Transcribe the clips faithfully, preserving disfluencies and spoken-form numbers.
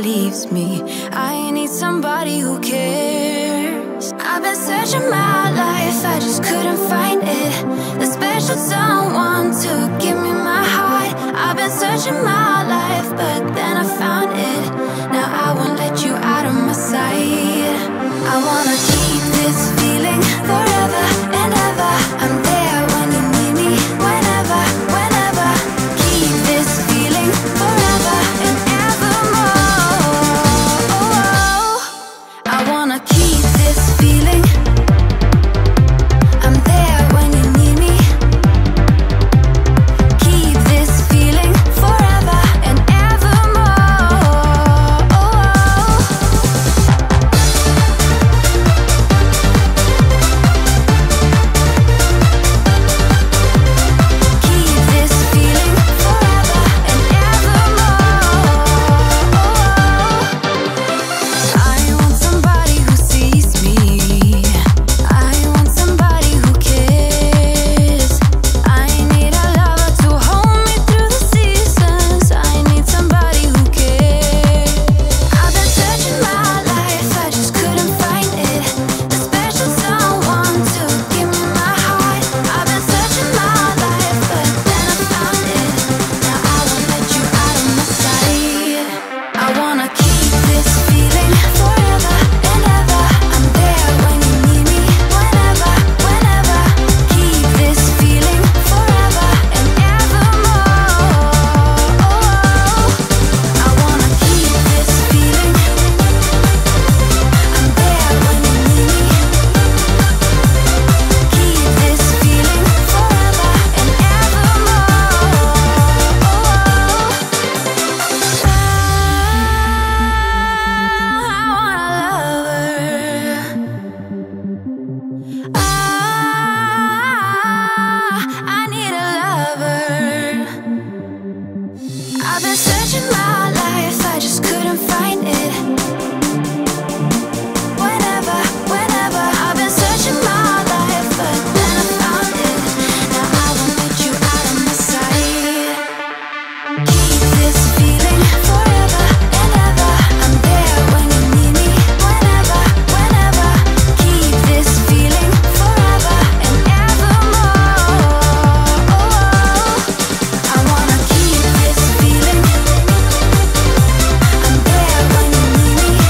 leaves me. I need somebody who cares. I've been searching my life, I just couldn't find it. The special someone to give me my heart. I've been searching my life, but then I found it. Now I won't let you out of my sight. I wanna keep this feeling forever and ever. I'm there when you need me, whenever, whenever. Keep this feeling forever and evermore. I wanna keep this feeling. I'm there when you need me. Keep this feeling forever and evermore. Keep this feeling forever and evermore. I want somebody who sees me. I want somebody who cares. I need a lover to hold me through the seasons. I need somebody who cares. I've been searching my life, I just couldn't find it. The special someone to give me my heart. I've been searching my life, but then I found it. Now I won't let you out of my sight. I wanna keep this feeling forever and ever. I'm there when you need me, whenever, whenever. Keep this feeling forever and evermore. I wanna keep this feeling. I'm there when you need me. Keep this feeling forever and evermore. I want a lover. I, I need a lover. I've been searching my life, I just couldn't find it. Whenever, whenever. I've been searching my life, but then I found it. Now I won't let you out of my sight. Keep this feeling forever and ever. I'm there when you need me, whenever, whenever. Keep this feeling forever and evermore. I wanna keep this feeling. I'm there when you need me.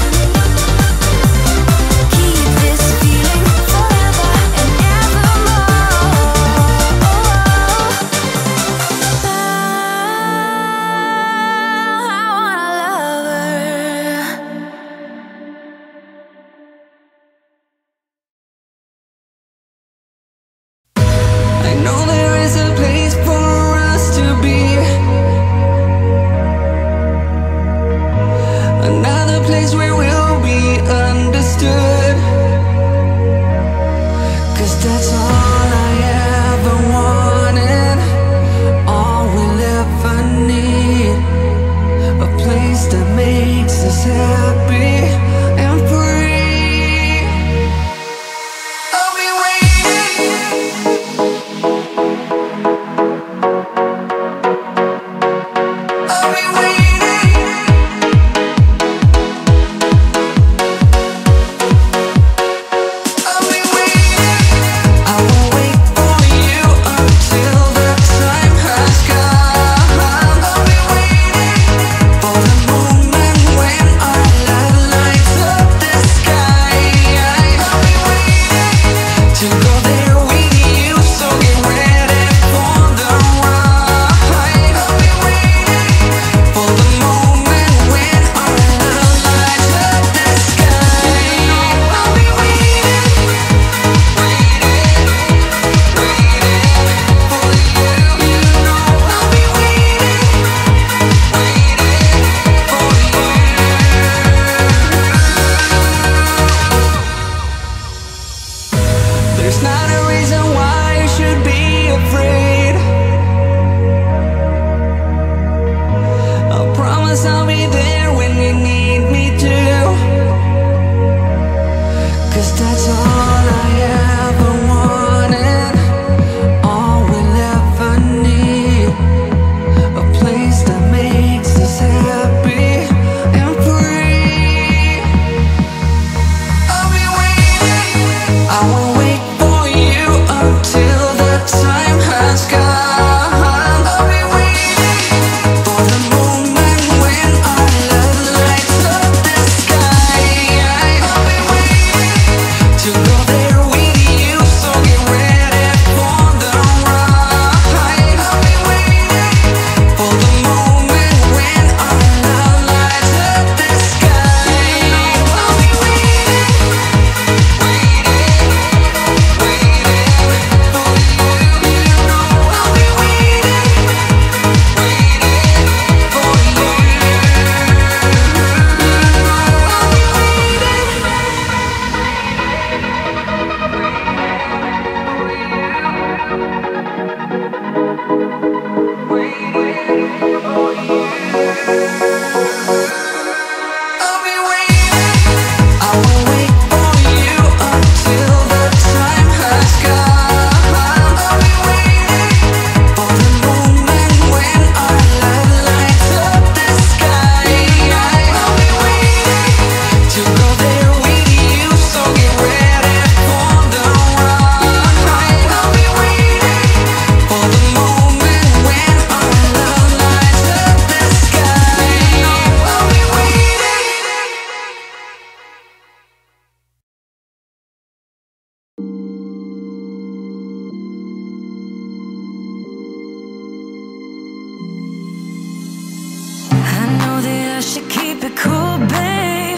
keep it cool, babe.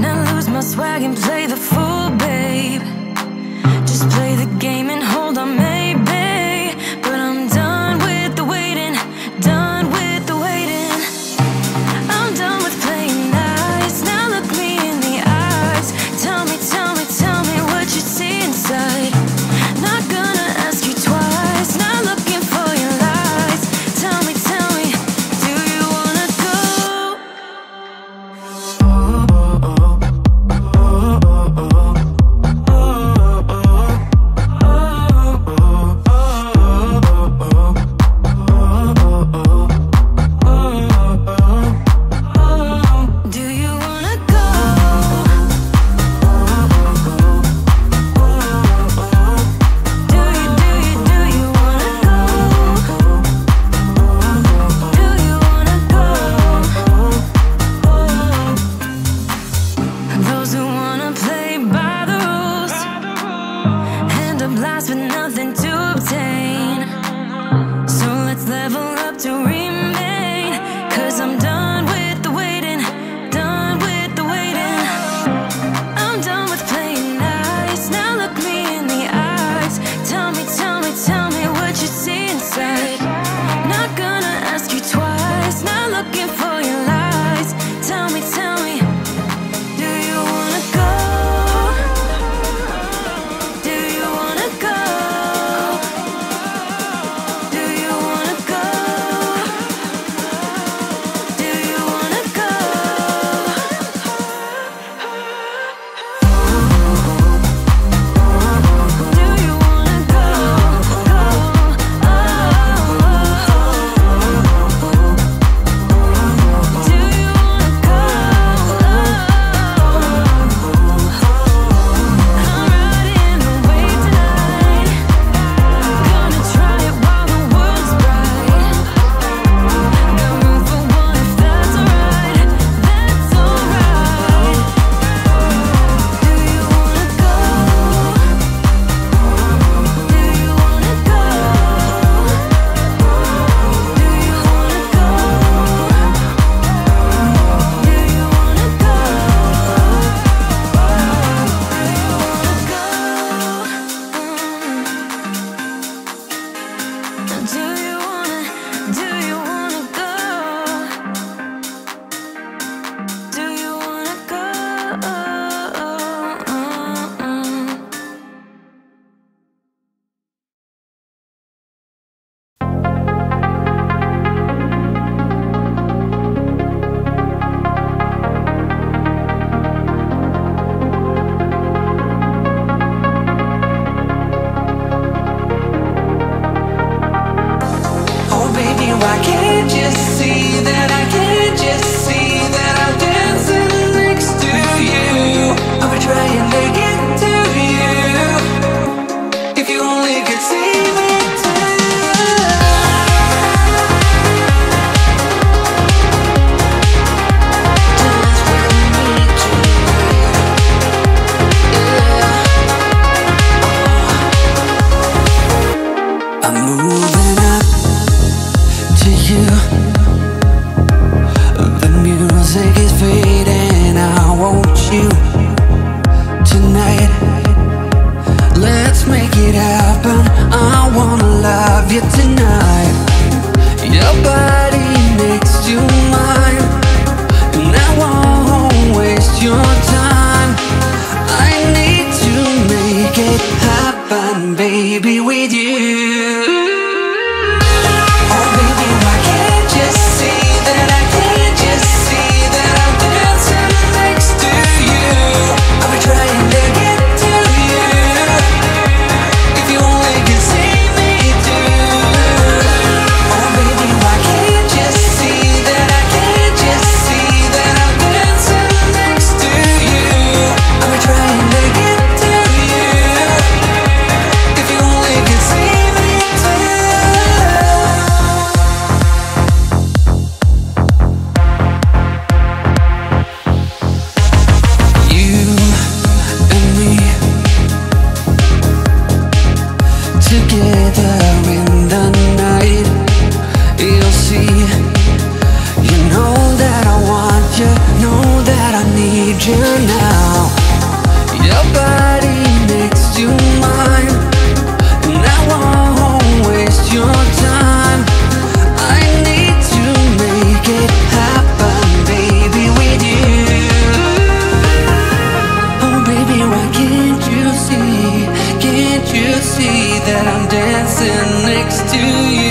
Not lose my swag and play the fool, babe. Just play the game and hold on, maybe. But I'm done with the waiting, done with the waiting. I'm done with playing nice. Now look me in the eyes. Tell me, tell me, tell me what you see inside. Not gonna ask you twice. Not looking for your lies. Tell me, tell me, do you wanna go? Oh, oh, oh, oh, oh, oh, oh. With nothing to obtain, so let's level up to remain. Cause I'm done with the waiting, done with the waiting. I'm done with playing nice. Now look me in the eyes. Tell me, tell me, tell me what you see inside. Not gonna ask you twice. Not looking for your lies. Tell me, tell me, do you wanna go? you, know that I need you now. Your body next to mine, and I won't waste your time. I need to make it happen, baby, with you. Oh baby, why can't you see, can't you see that I'm dancing next to you?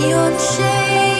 You're the shade.